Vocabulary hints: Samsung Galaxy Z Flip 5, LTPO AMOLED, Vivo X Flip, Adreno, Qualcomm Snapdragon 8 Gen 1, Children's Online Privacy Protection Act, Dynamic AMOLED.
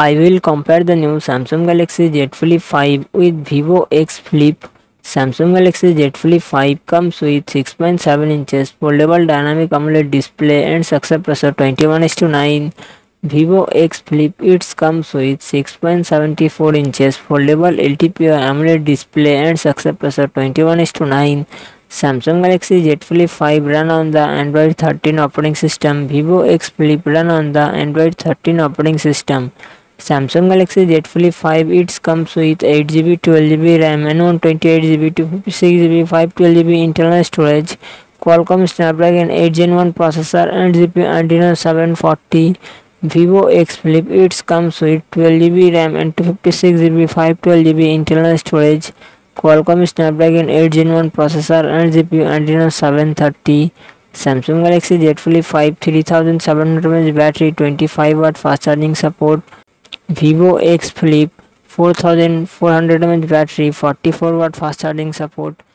I will compare the new Samsung Galaxy Z Flip 5 with Vivo X Flip. Samsung Galaxy Z Flip 5 comes with 6.7 inches foldable Dynamic AMOLED display and success pressure 21:9. Vivo X Flip it comes with 6.74 inches foldable LTPO AMOLED display and success pressure 21:9. Samsung Galaxy Z Flip 5 run on the Android 13 operating system. Vivo X Flip run on the Android 13 operating system. Samsung Galaxy Z Flip 5 it comes with 8GB, 12GB RAM and 128GB, 256GB, 512GB internal storage, Qualcomm Snapdragon 8 Gen 1 processor and GPU Adreno 740. Vivo X Flip it comes with 12GB RAM and 256GB, 512GB internal storage, Qualcomm Snapdragon 8 Gen 1 processor and GPU Adreno 730. Samsung Galaxy Z Flip 5 3700 mAh battery, 25W fast charging support. Vivo X Flip 4400 mAh battery, 44W fast charging support.